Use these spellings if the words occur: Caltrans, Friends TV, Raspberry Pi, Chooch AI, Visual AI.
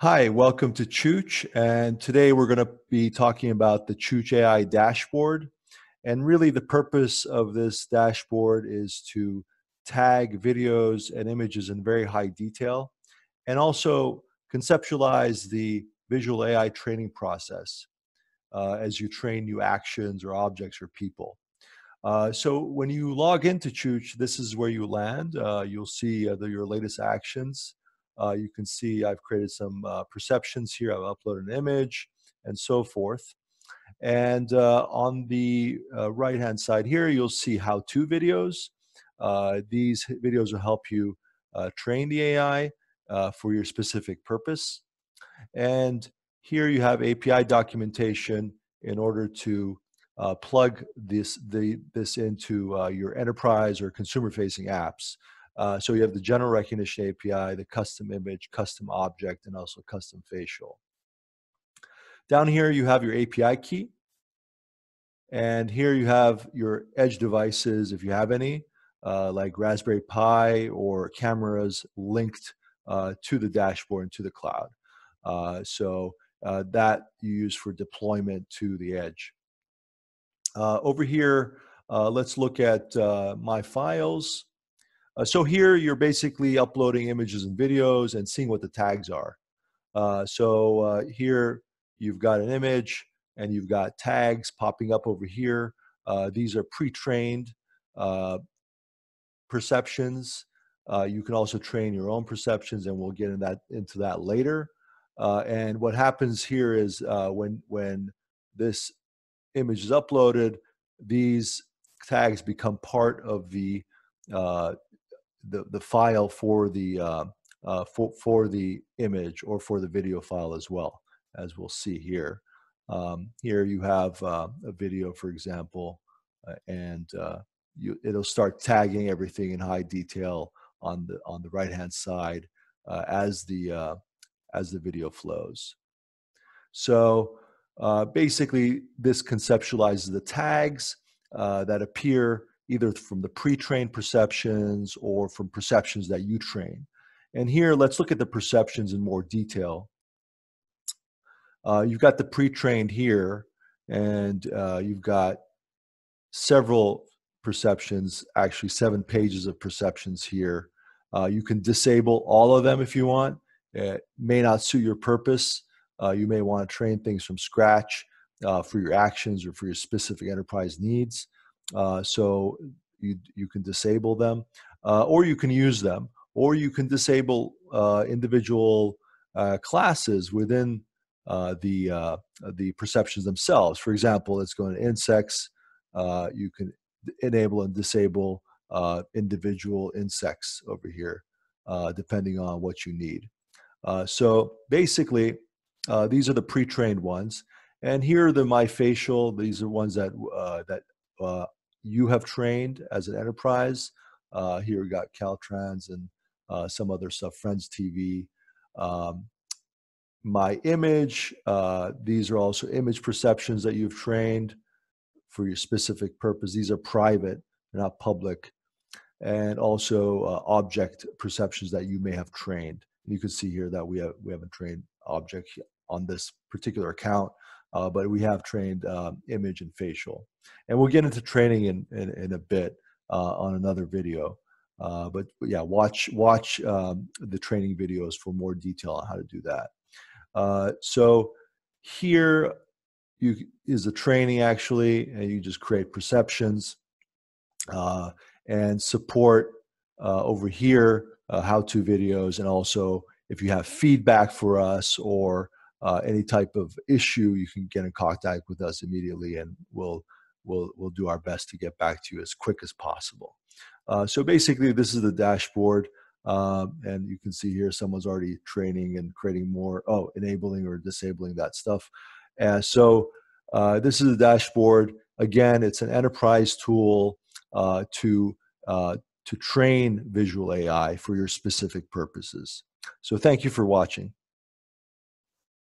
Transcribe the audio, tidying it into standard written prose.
Hi, welcome to Chooch, and today we're going to be talking about the Chooch AI dashboard. And really the purpose of this dashboard is to tag videos and images in very high detail and also conceptualize the visual AI training process as you train new actions or objects or people. So when you log into Chooch, this is where you land. You'll see your latest actions. You can see I've created some perceptions here. I've uploaded an image and so forth. And on the right-hand side here, you'll see how-to videos. These videos will help you train the AI for your specific purpose. And here you have API documentation in order to plug this into your enterprise or consumer-facing apps. So you have the general recognition API, the custom image, custom object, and also custom facial. Down here, you have your API key. And here you have your edge devices, if you have any, like Raspberry Pi or cameras linked to the dashboard and to the cloud. That you use for deployment to the edge. Over here, let's look at my files. So here you're basically uploading images and videos and seeing what the tags are. Here you've got an image and you've got tags popping up over here. These are pre-trained perceptions. You can also train your own perceptions, and we'll get into that later. And what happens here is when this image is uploaded, these tags become part of the file for the for the image or for the video file as well, as we'll see here. Here you have a video, for example, and it'll start tagging everything in high detail on the right hand side as the video flows. So basically, this conceptualizes the tags that appear either from the pre-trained perceptions or from perceptions that you train. And here, let's look at the perceptions in more detail. You've got the pre-trained here, and you've got several perceptions, actually 7 pages of perceptions here. You can disable all of them if you want. It may not suit your purpose. You may want to train things from scratch for your actions or for your specific enterprise needs. So you can disable them, or you can use them, or you can disable individual classes within the perceptions themselves. For example, let's go to insects. You can enable and disable individual insects over here, depending on what you need. So basically, these are the pre-trained ones, and here are the my facial. These are ones that you have trained as an enterprise. Here we got Caltrans and some other stuff, Friends TV. My image, these are also image perceptions that you've trained for your specific purpose. These are private, they're not public. And also object perceptions that you may have trained. You can see here that we haven't trained object on this particular account, but we have trained image and facial. And we'll get into training in a bit on another video. But yeah, watch the training videos for more detail on how to do that. So here is the training actually, and you just create perceptions and support over here, how-to videos, and also if you have feedback for us or any type of issue, you can get in contact with us immediately, and we'll do our best to get back to you as quick as possible. So basically, this is the dashboard, and you can see here someone's already training and creating more, enabling or disabling that stuff. This is the dashboard. Again, it's an enterprise tool to train visual AI for your specific purposes. So thank you for watching.